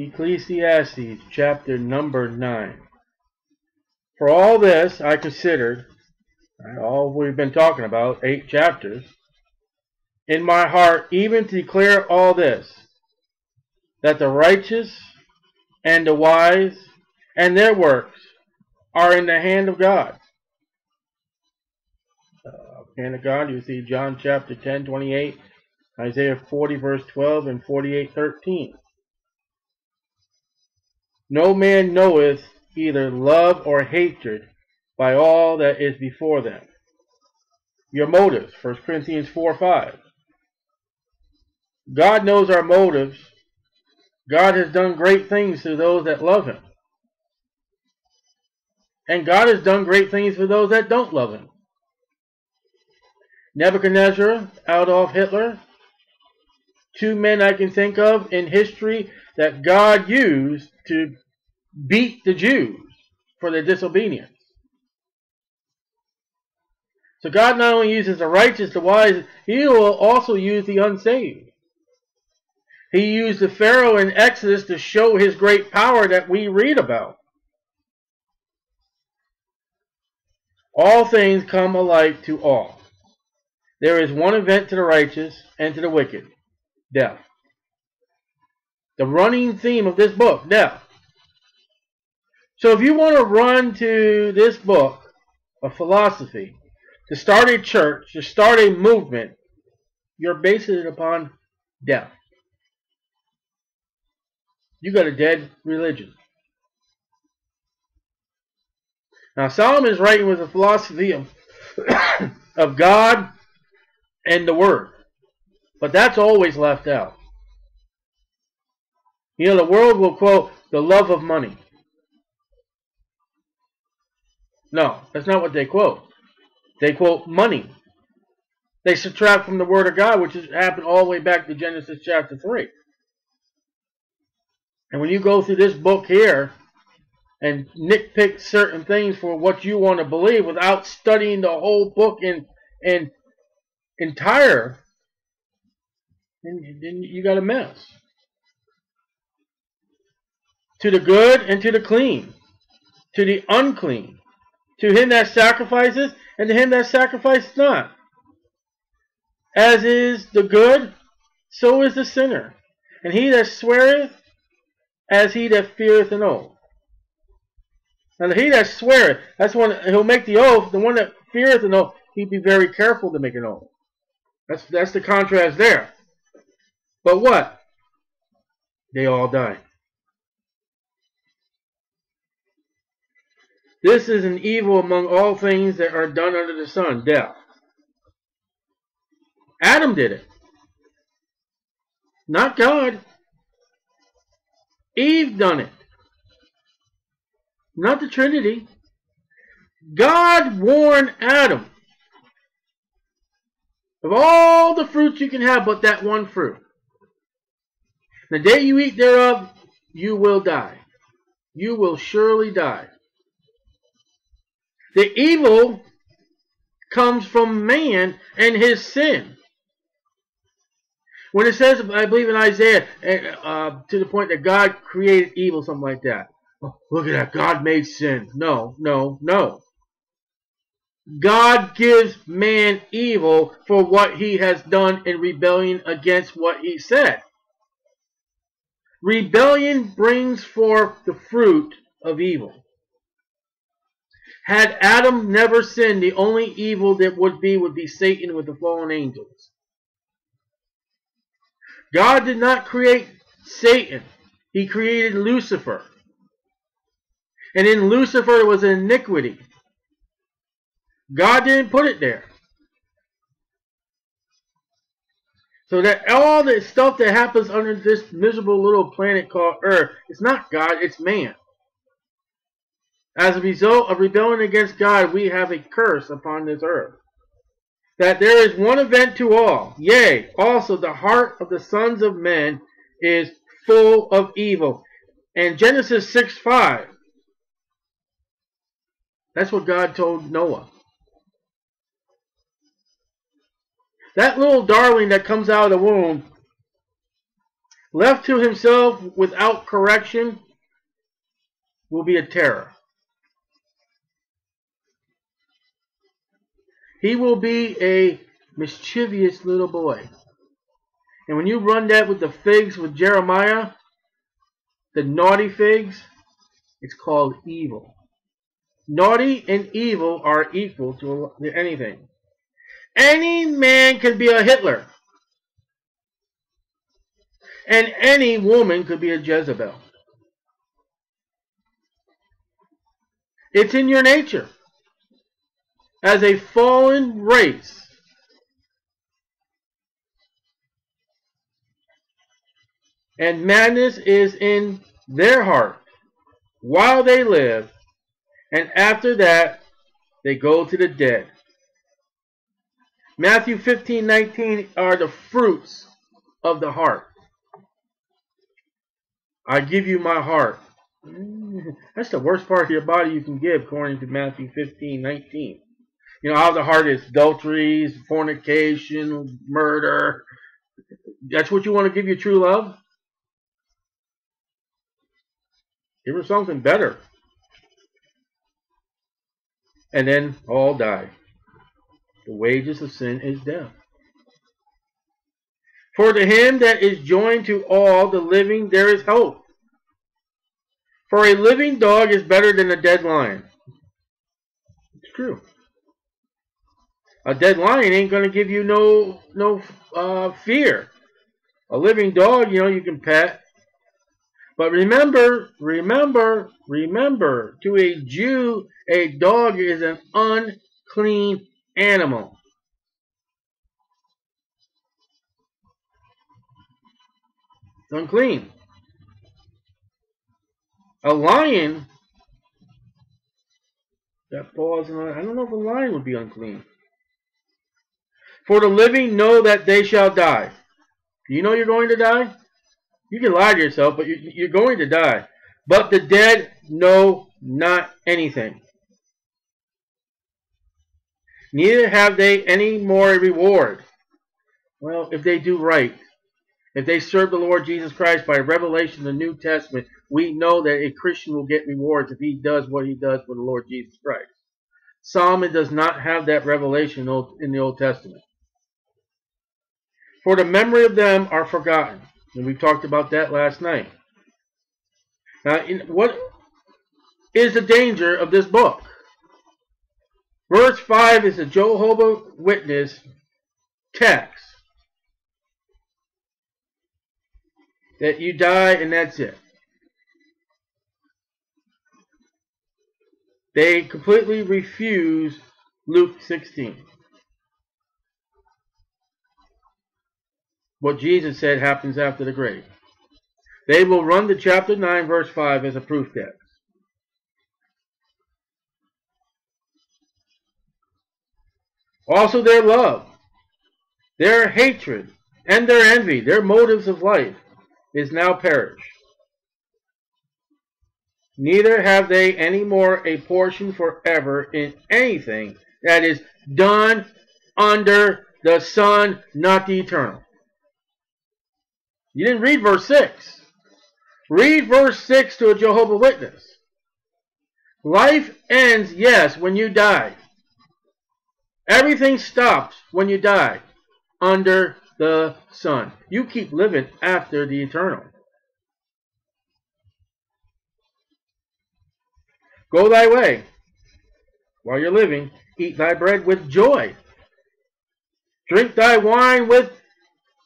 Ecclesiastes chapter number 9. For all this I considered, all we've been talking about, 8 chapters, in my heart, even to declare all this, that the righteous and the wise and their works are in the hand of God. Hand of God, you see John chapter 10, 28, Isaiah 40, verse 12, and 48, 13. No man knoweth either love or hatred by all that is before them. Your motives, 1 Corinthians 4, 5. God knows our motives. God has done great things to those that love him. And God has done great things for those that don't love him. Nebuchadnezzar, Adolf Hitler, 2 men I can think of in history that God used to beat the Jews for their disobedience. So God not only uses the righteous, the wise, he will also use the unsaved. He used the Pharaoh in Exodus to show his great power that we read about. All things come alike to all. There is one event to the righteous and to the wicked, death. The running theme of this book, death. So if you want to run to this book of philosophy, to start a church, to start a movement, you're basing it upon death. You got a dead religion. Now Solomon is writing with a philosophy of God and the Word. But that's always left out. You know, the world will quote the love of money. No, that's not what they quote. They quote money. They subtract from the Word of God, which has happened all the way back to Genesis chapter 3. And when you go through this book here and nitpick certain things for what you want to believe without studying the whole book and entire, then you got a mess. To the good and to the clean, to the unclean, to him that sacrifices and to him that sacrifices not. As is the good, so is the sinner. And he that sweareth, as he that feareth an oath. Now he that sweareth, that's one, he'll make the oath, the one that feareth an oath, he'd be very careful to make an oath. That's the contrast there. But what? They all die. This is an evil among all things that are done under the sun, death. Adam did it. Not God. Eve done it. Not the Trinity. God warned Adam. Of all the fruits you can have but that one fruit. The day you eat thereof, you will die. You will surely die. The evil comes from man and his sin. When it says, I believe in Isaiah, to the point that God created evil, something like that. Oh, look at that, God made sin. No, no, no. God gives man evil for what he has done in rebellion against what he said. Rebellion brings forth the fruit of evil. Had Adam never sinned, the only evil that would be Satan with the fallen angels. God did not create Satan. He created Lucifer. And in Lucifer was iniquity. God didn't put it there. So that all the stuff that happens under this miserable little planet called Earth, it's not God, it's man. As a result of rebelling against God, we have a curse upon this earth. That there is one event to all. Yea, also the heart of the sons of men is full of evil. And Genesis 6:5. That's what God told Noah. That little darling that comes out of the womb left to himself without correction, will be a terror. He will be a mischievous little boy. And when you run that with the figs with Jeremiah, the naughty figs, it's called evil. Naughty and evil are equal to anything. Any man could be a Hitler. And any woman could be a Jezebel. It's in your nature. As a fallen race, and madness is in their heart while they live, and after that they go to the dead. Matthew 15:19 are the fruits of the heart. I give you my heart. That's the worst part of your body you can give, according to Matthew 15:19. You know how the heart is adulteries, fornication, murder. That's what you want to give your true love? Give her something better. And then all die. The wages of sin is death. For to him that is joined to all the living there is hope. For a living dog is better than a dead lion. It's true. A dead lion ain't going to give you no fear. A living dog, you know, you can pet. But remember, to a Jew, a dog is an unclean animal. It's unclean. A lion that falls in a, I don't know if a lion would be unclean. For the living know that they shall die. You know you're going to die? You can lie to yourself, but you're going to die. But the dead know not anything. Neither have they any more reward. Well, if they do right, if they serve the Lord Jesus Christ by revelation of the New Testament, we know that a Christian will get rewards if he does what he does for the Lord Jesus Christ. Solomon does not have that revelation in the Old Testament. For the memory of them are forgotten. And we talked about that last night. Now, what is the danger of this book? Verse 5 is a Jehovah Witness text. That you die and that's it. They completely refuse Luke 16. What Jesus said happens after the grave. They will run to chapter 9, verse 5 as a proof text. Also their love, their hatred, and their envy, their motives of life, is now perished. Neither have they any more a portion forever in anything that is done under the sun, not the eternal. You didn't read verse 6. Read verse 6 to a Jehovah Witness. Life ends, yes, when you die. Everything stops when you die under the sun. You keep living after the eternal. Go thy way while you're living. Eat thy bread with joy. Drink thy wine with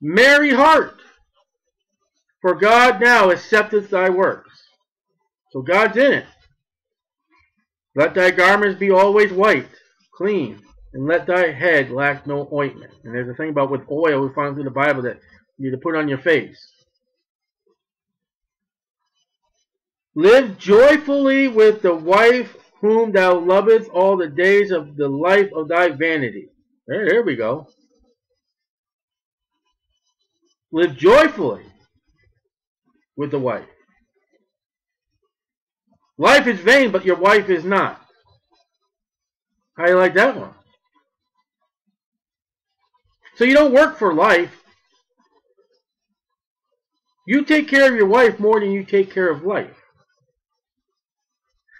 merry heart. For God now accepteth thy works. So God's in it. Let thy garments be always white, clean, and let thy head lack no ointment. And there's a thing about with oil we find through the Bible that you need to put on your face. Live joyfully with the wife whom thou lovest all the days of the life of thy vanity. There we go. Live joyfully with the wife. Life is vain, but your wife is not. How do you like that one? So you don't work for life. You take care of your wife more than you take care of life.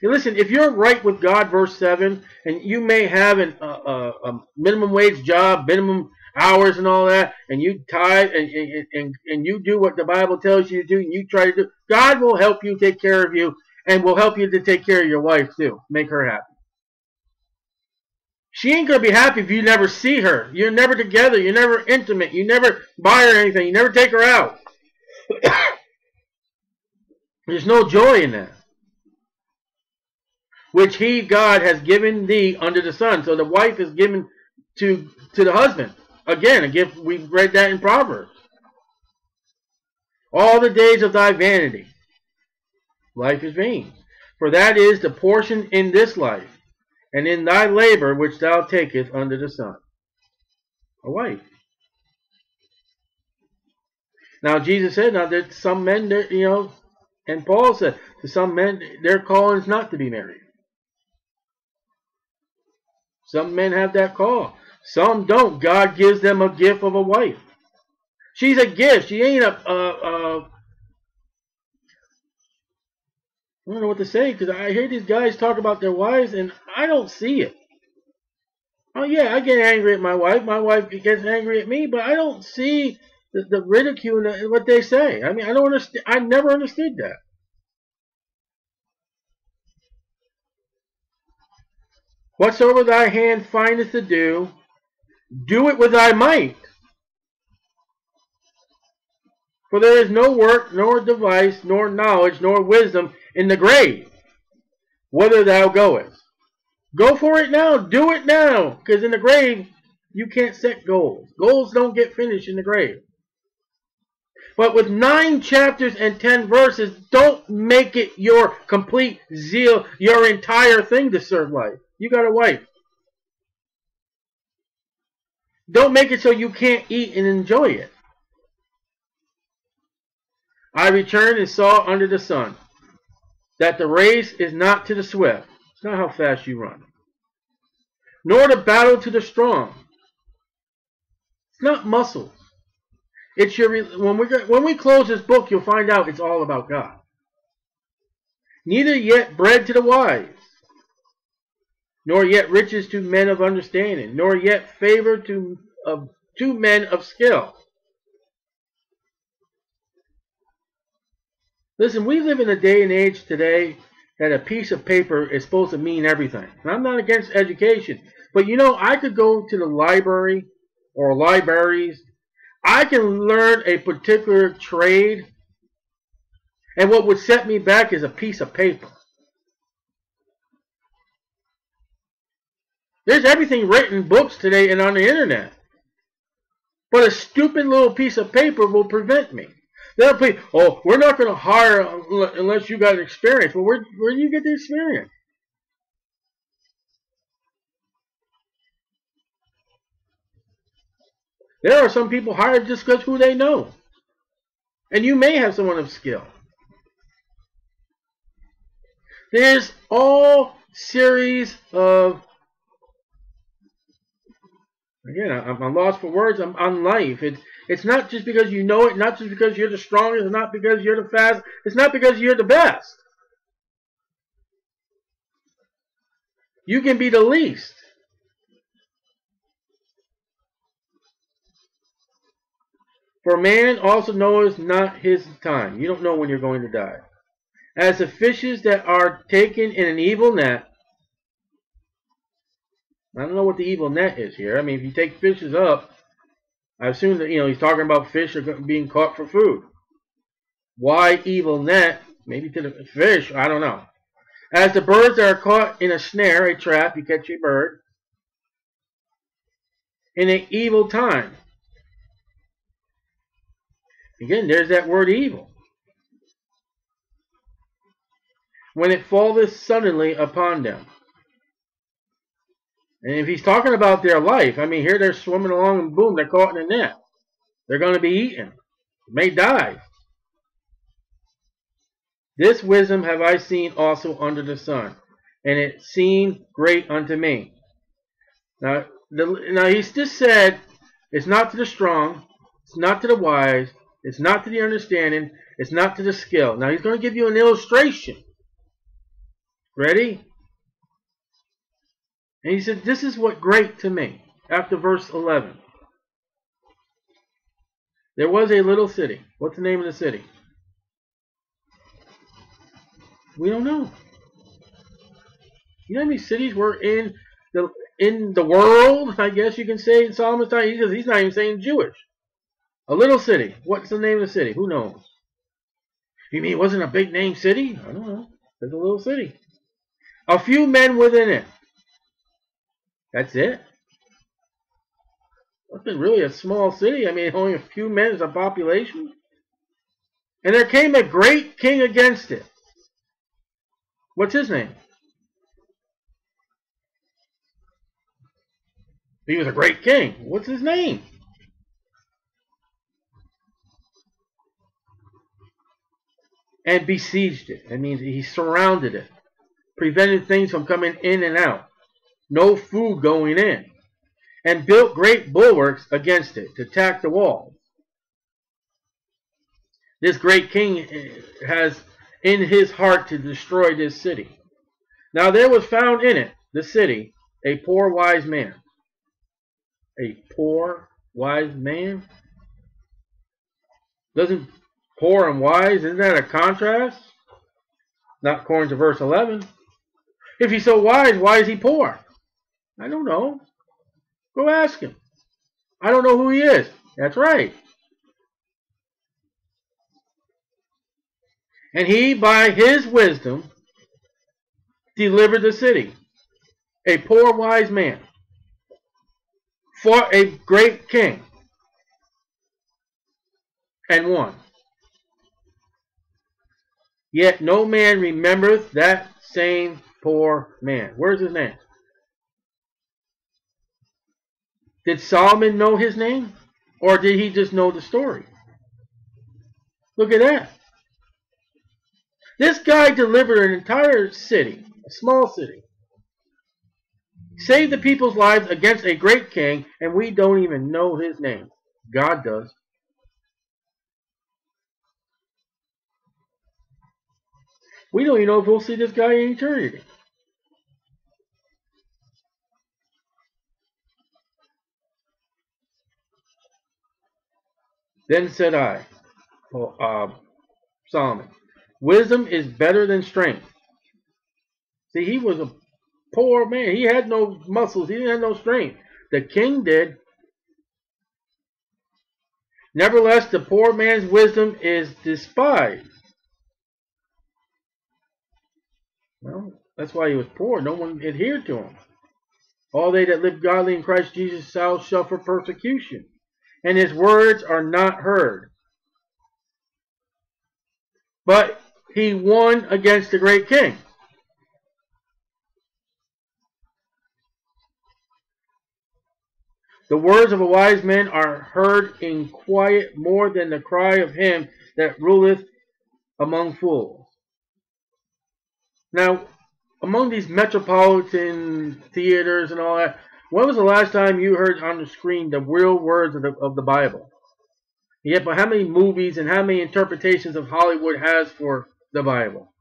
You listen, if you're right with God, verse 7, and you may have a minimum wage job, minimum hours and all that, and you tithe and you do what the Bible tells you to do and you try to do, God will help you take care of you and will help you to take care of your wife too. Make her happy. She ain't going to be happy if you never see her. You're never together. You're never intimate. You never buy her anything. You never take her out. There's no joy in that. Which he, God, has given thee under the sun. So the wife is given to the husband. Again, a gift. We've read that in Proverbs. All the days of thy vanity. Life is vain. For that is the portion in this life. And in thy labor which thou takest under the sun. A wife. Now Jesus said, now that some men, you know, and Paul said, to some men, their calling is not to be married. Some men have that call. Some don't. God gives them a gift of a wife. She's a gift. She ain't I don't know what to say, because I hear these guys talk about their wives and I don't see it. Oh yeah, I get angry at my wife. My wife gets angry at me, but I don't see the ridicule and what they say. I mean, I don't understand. I never understood that. Whatsoever thy hand findeth to do, do it with thy might. For there is no work, nor device, nor knowledge, nor wisdom in the grave, whither thou goest. Go for it now. Do it now. Because in the grave, you can't set goals. Goals don't get finished in the grave. But with 9 chapters and 10 verses, don't make it your complete zeal, your entire thing to serve life. You got a wife. Don't make it so you can't eat and enjoy it. I returned and saw under the sun that the race is not to the swift. It's not how fast you run. Nor the battle to the strong. It's not muscles. It's your, when we close this book, you'll find out it's all about God. Neither yet bread to the wise, nor yet riches to men of understanding, nor yet favor to men of skill. Listen, we live in a day and age today that a piece of paper is supposed to mean everything. And I'm not against education. But you know, I could go to the library or libraries. I can learn a particular trade. And what would set me back is a piece of paper. There's everything written in books today and on the internet. But a stupid little piece of paper will prevent me. They'll be, oh, we're not going to hire unless you got experience. Well, where do you get the experience? There are some people hired just because who they know. And you may have someone of skill. There's all series of, again, I'm lost for words. I'm on life. It's not just because you know it, not just because you're the strongest, not because you're the fastest, it's not because you're the best. You can be the least. For man also knoweth not his time. You don't know when you're going to die. As the fishes that are taken in an evil net. I don't know what the evil net is here. I mean, if you take fishes up, I assume that, you know, he's talking about fish are being caught for food. Why evil net? Maybe to the fish. I don't know. As the birds are caught in a snare, a trap, you catch a bird, in an evil time. Again, there's that word evil. When it falleth suddenly upon them. And if he's talking about their life, I mean, here they're swimming along and boom, they're caught in a net. They're going to be eaten. May die. This wisdom have I seen also under the sun, and it seemed great unto me. Now he's just said, it's not to the strong, it's not to the wise, It's not to the understanding. It's not to the skill. Now, he's going to give you an illustration. Ready? And he said, this is what great to me. After verse 11. There was a little city. What's the name of the city? We don't know. You know how many cities were in the world, I guess you can say, in Solomon's time? He's not even saying Jewish. A little city. What's the name of the city? Who knows? You mean it wasn't a big name city? I don't know. It's a little city. A few men within it. That's it. That's been really a small city. I mean, only a few men is a population. And there came a great king against it. What's his name? He was a great king. What's his name? And besieged it. That means he surrounded it. Prevented things from coming in and out. No food going in. And built great bulwarks against it to attack the wall. This great king has in his heart to destroy this city. Now there was found in it, the city, a poor wise man. A poor wise man? Doesn't poor and wise, isn't that a contrast? Not according to verse 11. If he's so wise, why is he poor? I don't know. Go ask him. I don't know who he is. That's right. And he, by his wisdom, delivered the city. A poor wise man. Fought a great king. And won. Yet no man remembereth that same poor man. Where's his name? Did Solomon know his name? Or did he just know the story? Look at that. This guy delivered an entire city, a small city. Saved the people's lives against a great king, and we don't even know his name. God does. We don't even know if we'll see this guy in eternity. Then said I, Solomon, wisdom is better than strength. See, he was a poor man. He had no muscles. He didn't have no strength. The king did. Nevertheless, the poor man's wisdom is despised. Well, that's why he was poor. No one adhered to him. All they that live godly in Christ Jesus shall suffer persecution. And his words are not heard. But he won against the great king. The words of a wise man are heard in quiet more than the cry of him that ruleth among fools. Now, among these metropolitan theaters and all that, when was the last time you heard on the screen the real words of the Bible? Yet, but how many movies and how many interpretations of Hollywood has for the Bible?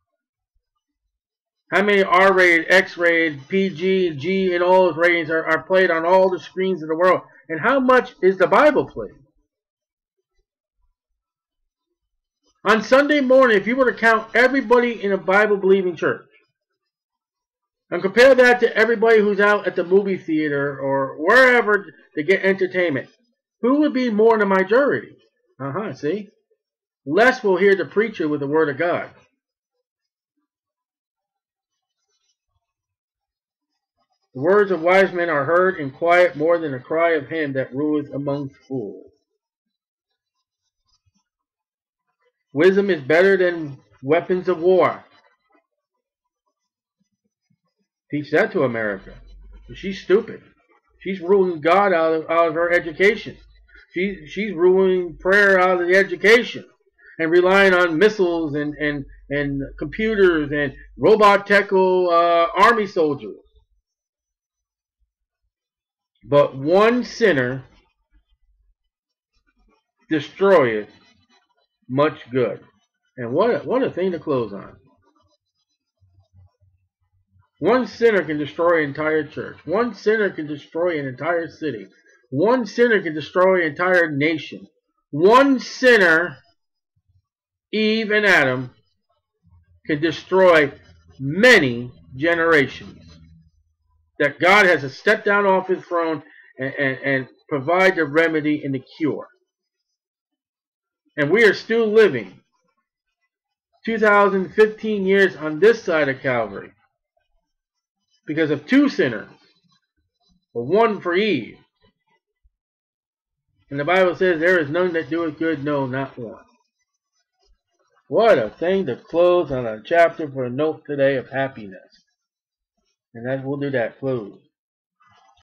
How many R-rated, X-rated, PG, G, and all those ratings are played on all the screens in the world? And how much is the Bible played? On Sunday morning, if you were to count everybody in a Bible-believing church, and compare that to everybody who's out at the movie theater or wherever to get entertainment. Who would be more in the majority? See? Less will hear the preacher with the word of God. The words of wise men are heard in quiet more than the cry of him that ruleth among fools. Wisdom is better than weapons of war. Teach that to America. She's stupid. She's ruling God out of her education. She's ruling prayer out of the education. And relying on missiles and computers and robot technical army soldiers. But one sinner destroyeth much good. And what a thing to close on. One sinner can destroy an entire church. One sinner can destroy an entire city. One sinner can destroy an entire nation. One sinner, Eve and Adam, can destroy many generations. That God has to step down off his throne and provide the remedy and the cure. And we are still living 2015 years on this side of Calvary because of two sinners, but one for Eve. And the Bible says there is none that doeth good, no, not one. What a thing to close on a chapter for a note today of happiness. And that we'll do that close.